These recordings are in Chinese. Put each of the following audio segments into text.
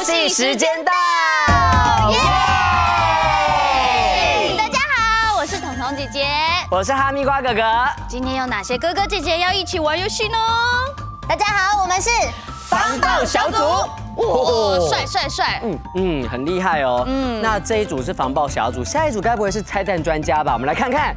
游戏时间到！耶！大家好，我是彤彤姐姐，我是哈密瓜哥哥。今天有哪些哥哥姐姐要一起玩游戏呢？大家好，我们是防爆小组。 哦，帅帅帅，很厉害哦。那这一组是防爆小组，下一组该不会是拆弹专家吧？我们来看看。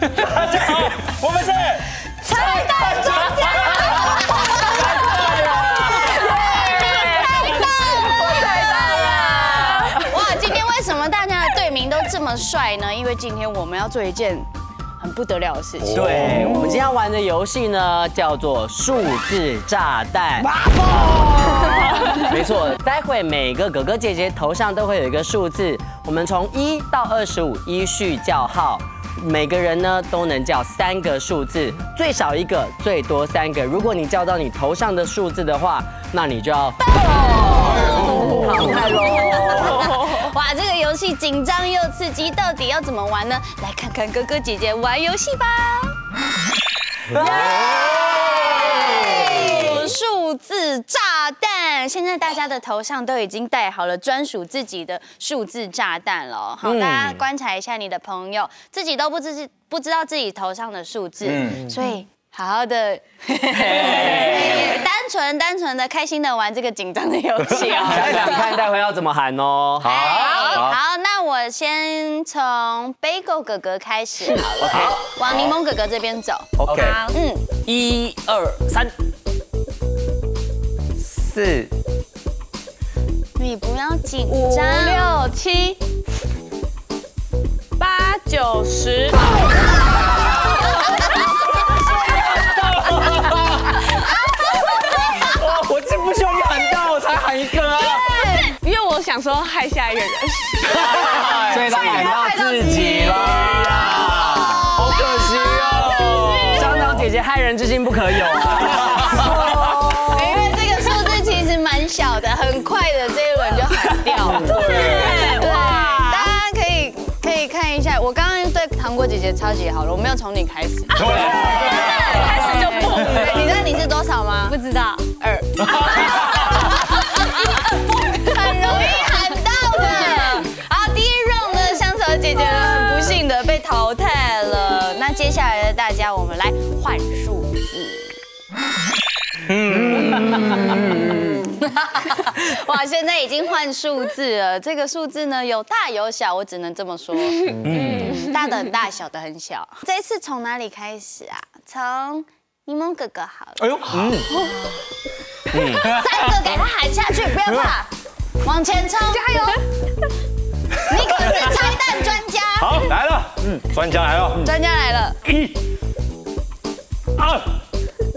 大家好，我们是拆弹专家。太棒了！哇，今天为什么大家的队名都这么帅呢？因为今天我们要做一件很不得了的事情。对，我们今天要玩的游戏呢，叫做数字炸弹。 没错，待会每个哥哥姐姐头上都会有一个数字，我们从1到25依序叫号，每个人呢都能叫3个数字，最少1个，最多3个。如果你叫到你头上的数字的话，那你就要淘汰喽！哇，这个游戏紧张又刺激，到底要怎么玩呢？来看看哥哥姐姐玩游戏吧！ 数字炸弹，现在大家的头上都已经戴好了专属自己的数字炸弹了。好，大家观察一下你的朋友，自己都不知道自己头上的数字，所以好好的，单纯的、开心的玩这个紧张的游戏哦。想想看，待会要怎么喊哦。好，那我先从 Bagel 哥哥开始好了，好，往柠檬哥哥这边走。OK， 1、2、3。 4，你不要紧张。5、6、7、8、9、10。我这不需要你喊到，我才喊一个啊。因为我想说害下一个人，所以他喊到自己啦。好可惜哦，张导姐姐害人之心不可有。 小的很快的这一轮就喊掉了，对，大家可以看一下，我刚刚对糖果姐姐超级好了，我没有从你开始，对，开始就不，你知道你是多少吗？不知道，2，很容易喊到的。好，第一 round 呢，香草姐姐很不幸的被淘汰了，那接下来的大家，我们来换数字。 哇，现在已经换数字了。这个数字呢，有大有小，我只能这么说。大的很大，小的很小。这次从哪里开始啊？从柠檬哥哥好了。哎呦，3个给他喊下去，不要怕，往前冲，加油！你可是拆弹专家。好，来了，专家来了，专家来了。1、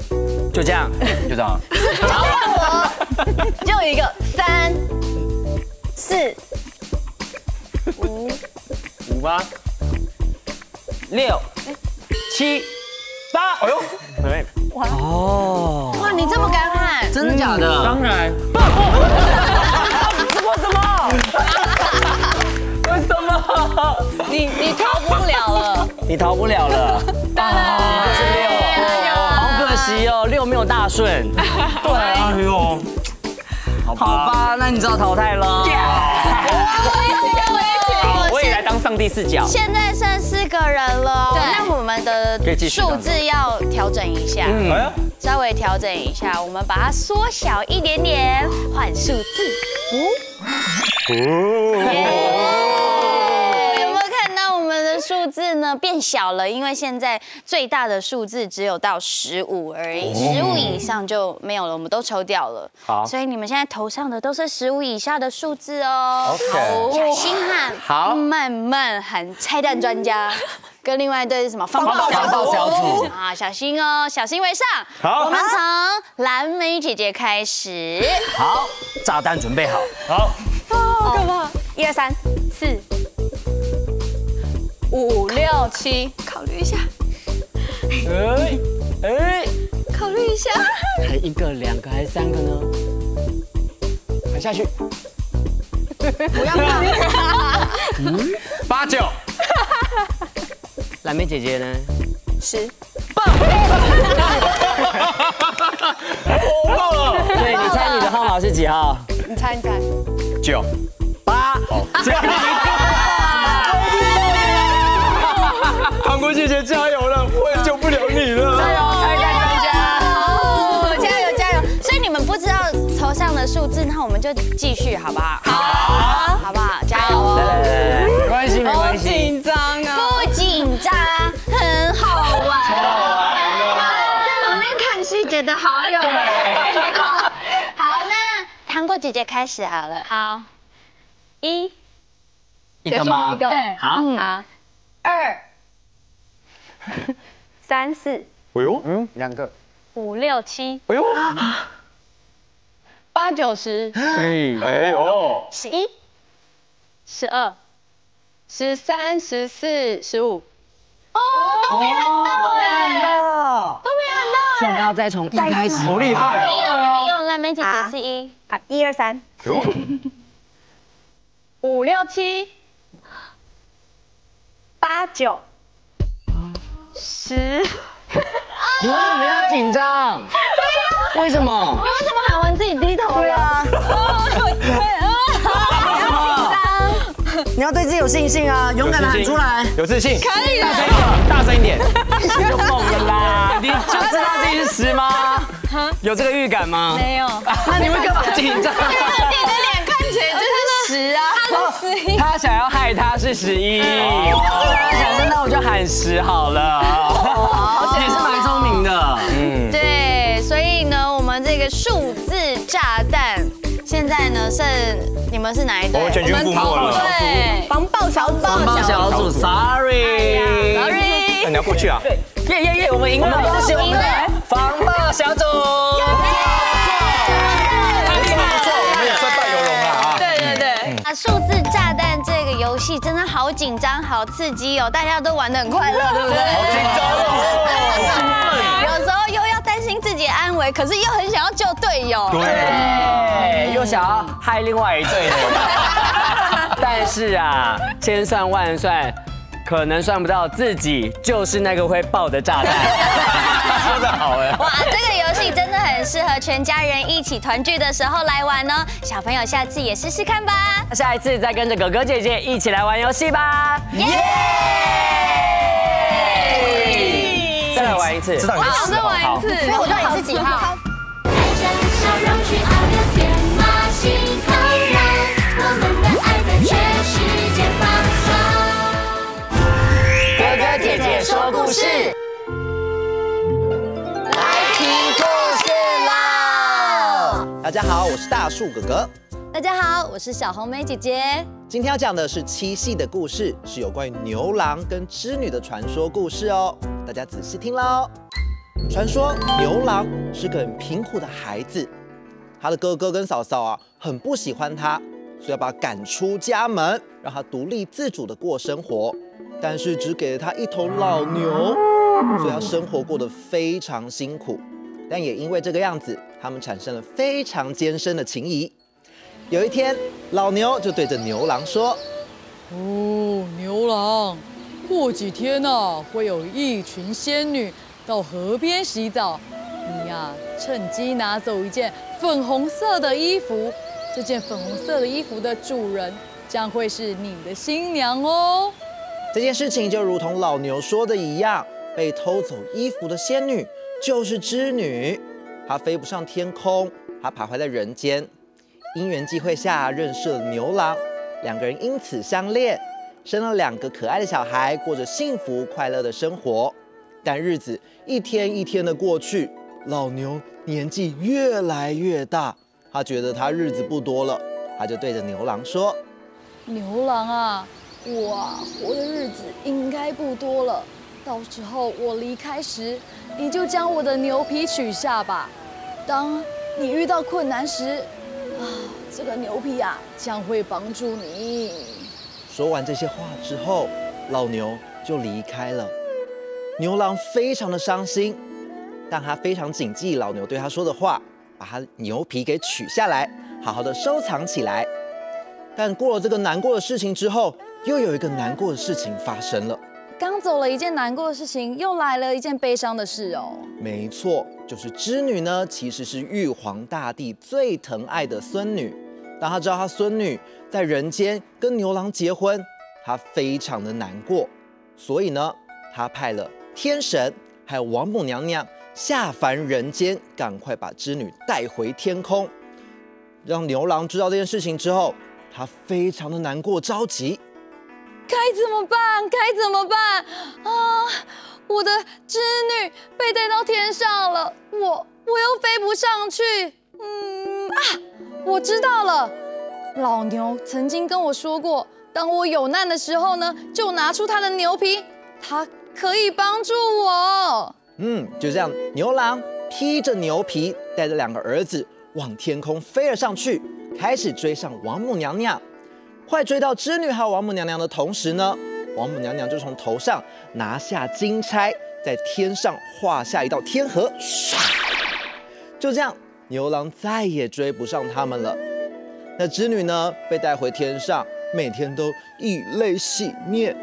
2，就这样，就这样。 就一个3、4、5、8、6、7、8，哎呦，对，哇哦，哇，你这么敢喊，真的假的？当然，为什么？你逃不了了，你逃不了了，啊，6，好可惜哦，6没有大顺，对，哎呦。 好吧，那你知道淘汰了。我也来当上帝视角。现在剩4个人了，那我们的数字要调整一下，稍微调整一下，我们把它缩小一点点，换数字。有没有看到我们的数字呢？变小了，因为现在最大的数字只有到15而已，15以上就没有了，我们都抽掉了。好，所以你们现在头上的都是15以下的数字哦。好，小心喊，好，慢慢喊。拆弹专家跟另外一队是什么？防爆小组啊，小心哦，小心为上。好，我们从蓝莓姐姐开始。好，炸弹准备好。好，好可怕！1、2、3、4、5、6、7，考虑一下。考虑一下。还1个、2个还是3个呢？喊下去。不要怕。8、9。蓝莓姐姐呢？10。爆！我爆了。对，你猜你的号码是几号？你猜。9、8，唐国姐姐加油了，我也救不了你了。加油，参加参加，加油加油！所以你们不知道头上的数字，那我们就继续好不好？好，好不好？加油哦！来来来，没关系没关系。紧张啊！不紧张，很好玩。超好玩的。在旁边看戏觉得好有趣。 糖果姐姐开始好了，好，一个吗？一个，好，好，2、3、4，哎呦，嗯，2个，5、6、7，哎呦，8、9、10，哎呦，11、12、13、14、15，哦，都没按到哎，都没按到哎，想要再从一开始，好厉害。 梅姐姐是1、1、2、3，5、6、7、8、9、10。你为什么要紧张？为什么？为什么喊完自己低头呀？你要对自己有信心啊，勇敢的喊出来，有自信，可以的，大声一点，有梦的啦，你就知道自己是10吗？ 有这个预感吗？没有。那你会干嘛紧张？因为你的脸看起来就是10啊，11。他想要害他是11，他想说那我就喊10好了。也是蛮聪明的，嗯。对，所以呢，我们这个数字炸弹，现在呢剩你们是哪一队？我们全军覆没了。对，防爆小组。防爆小组 ，sorry，sorry。你要过去啊？对。 耶耶耶！我们赢了，恭喜我们的防爆小组！太厉害了，我们也算败有荣了啊！对对对，啊，数字炸弹这个游戏真的好紧张、好刺激哦，大家都玩得很快乐，对不对？好紧张哦！有时候又要担心自己的安危，可是又很想要救队友，对，又想要害另外一队的。但是啊，千算万算。 可能算不到自己就是那个会爆的炸弹，说得好哎！哇，这个游戏真的很适合全家人一起团聚的时候来玩哦，小朋友下次也试试看吧。下一次再跟着哥哥姐姐一起来玩游戏吧！耶！再来玩一次，知道你是几号？好，所以我知道你是几号。 说故事，来听故事啦！大家好，我是大树哥哥。大家好，我是小红梅姐姐。今天要讲的是7系的故事，是有关于牛郎跟织女的传说故事哦。大家仔细听喽。传说牛郎是个很贫苦的孩子，他的哥哥跟嫂嫂啊很不喜欢他，所以要把他赶出家门，让他独立自主的过生活。 但是只给了他一头老牛，所以他生活过得非常辛苦。但也因为这个样子，他们产生了非常艰深的情谊。有一天，老牛就对着牛郎说：“哦，牛郎，过几天啊，会有一群仙女到河边洗澡，你呀，趁机拿走一件粉红色的衣服。这件粉红色的衣服的主人将会是你的新娘哦。” 这件事情就如同老牛说的一样，被偷走衣服的仙女就是织女，她飞不上天空，她徘徊在人间。因缘际会下认识了牛郎，两个人因此相恋，生了2个可爱的小孩，过着幸福快乐的生活。但日子一天一天的过去，老牛年纪越来越大，他觉得他日子不多了，他就对着牛郎说：“牛郎啊！” 我啊，活的日子应该不多了。到时候我离开时，你就将我的牛皮取下吧。当你遇到困难时，啊，这个牛皮啊将会帮助你。说完这些话之后，老牛就离开了。牛郎非常的伤心，但他非常谨记老牛对他说的话，把他牛皮给取下来，好好的收藏起来。但过了这个难过的事情之后， 又有一个难过的事情发生了，刚走了一件难过的事情，又来了一件悲伤的事哦。没错，就是织女呢，其实是玉皇大帝最疼爱的孙女，当他知道他孙女在人间跟牛郎结婚，他非常的难过，所以呢，他派了天神还有王母娘娘下凡人间，赶快把织女带回天空。让牛郎知道这件事情之后，他非常的难过着急，该怎么办？该怎么办啊！我的织女被带到天上了，我又飞不上去。我知道了，老牛曾经跟我说过，当我有难的时候呢，就拿出他的牛皮，他可以帮助我。就这样，牛郎披着牛皮，带着两个儿子往天空飞了上去，开始追上王母娘娘。快追到织女还有王母娘娘的同时呢，王母娘娘就从头上拿下金钗，在天上画下一道天河。就这样，牛郎再也追不上他们了。那织女呢，被带回天上，每天都以泪洗面。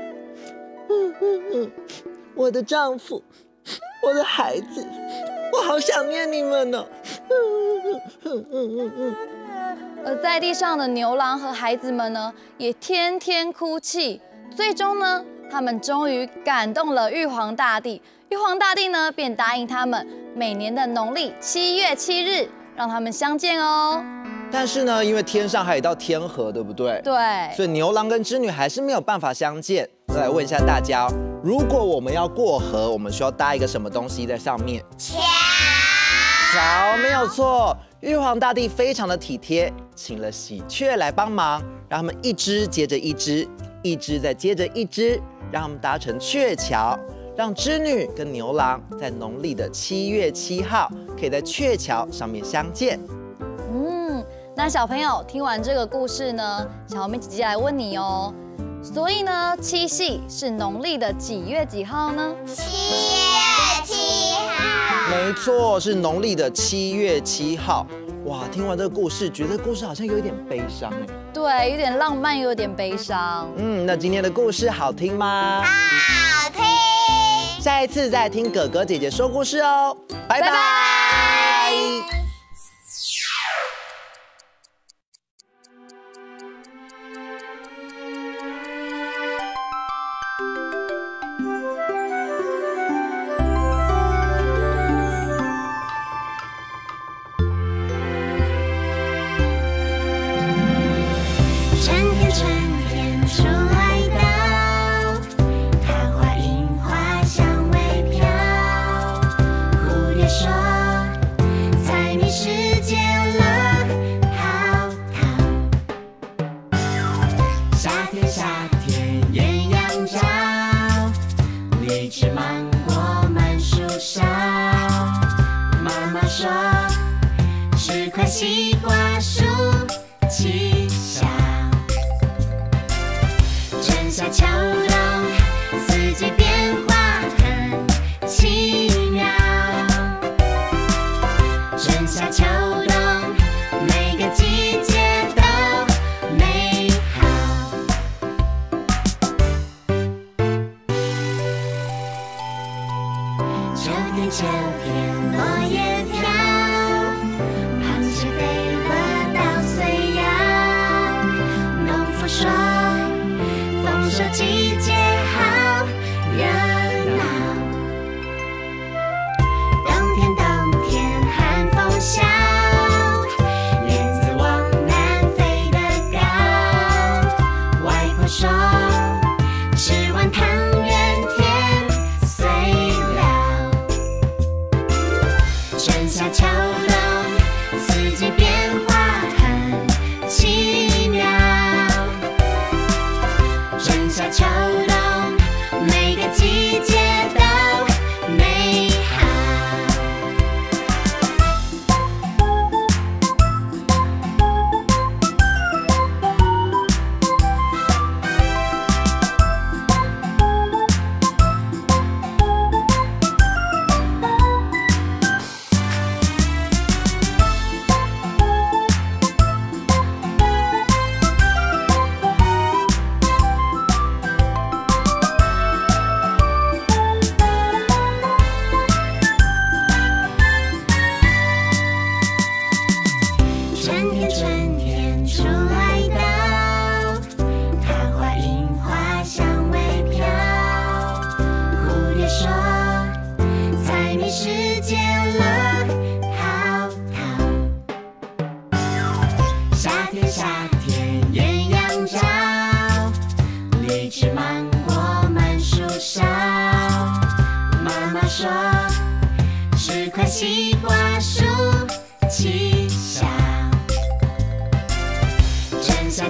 我的丈夫，我的孩子，我好想念你们哦。而在地上的牛郎和孩子们呢，也天天哭泣。最终呢，他们终于感动了玉皇大帝。玉皇大帝呢，便答应他们，每年的农历7月7日，让他们相见哦。但是呢，因为天上还有一道天河，对不对？对。所以牛郎跟织女还是没有办法相见。再来问一下大家，如果我们要过河，我们需要搭一个什么东西在上面？桥，没有错。玉皇大帝非常的体贴，请了喜鹊来帮忙，让他们一只接着一只，一只再接着一只，让他们搭成鹊桥，让织女跟牛郎在农历的7月7号可以在鹊桥上面相见。那小朋友听完这个故事呢，小妹姐姐来问你哦。所以呢，七夕是农历的几月几号呢？7月7号。没错，是农历的7月7号。哇，听完这个故事，觉得故事好像有一点悲伤哎。对，有点浪漫，又有点悲伤。那今天的故事好听吗？好听。下一次再听哥哥姐姐说故事哦，拜拜。西瓜树奇小，春夏秋冬，四季变化很奇妙。春夏秋冬，每个季节都美好。秋天，落叶飘。季节好热闹，冬天，寒风萧，燕子往南飞得高。外婆说，吃完汤圆甜碎了。春夏秋冬，四季变化很奇妙。春夏秋。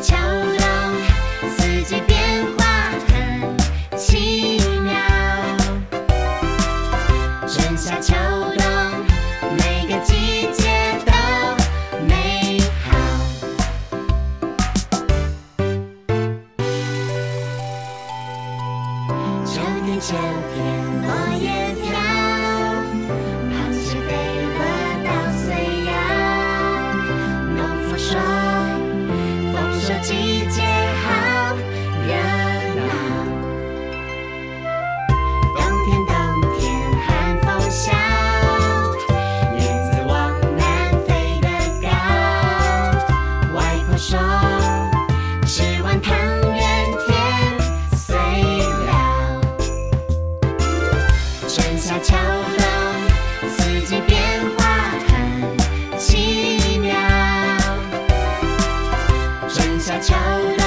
桥洞，四季变化很奇妙。春夏秋冬，每个季节都美好。秋天，落叶飘。 季节好热闹，冬天寒风萧，燕子往南飞得高。外婆说，吃碗汤圆甜碎了。春夏秋冬，四季变化很奇妙。 春夏秋冬。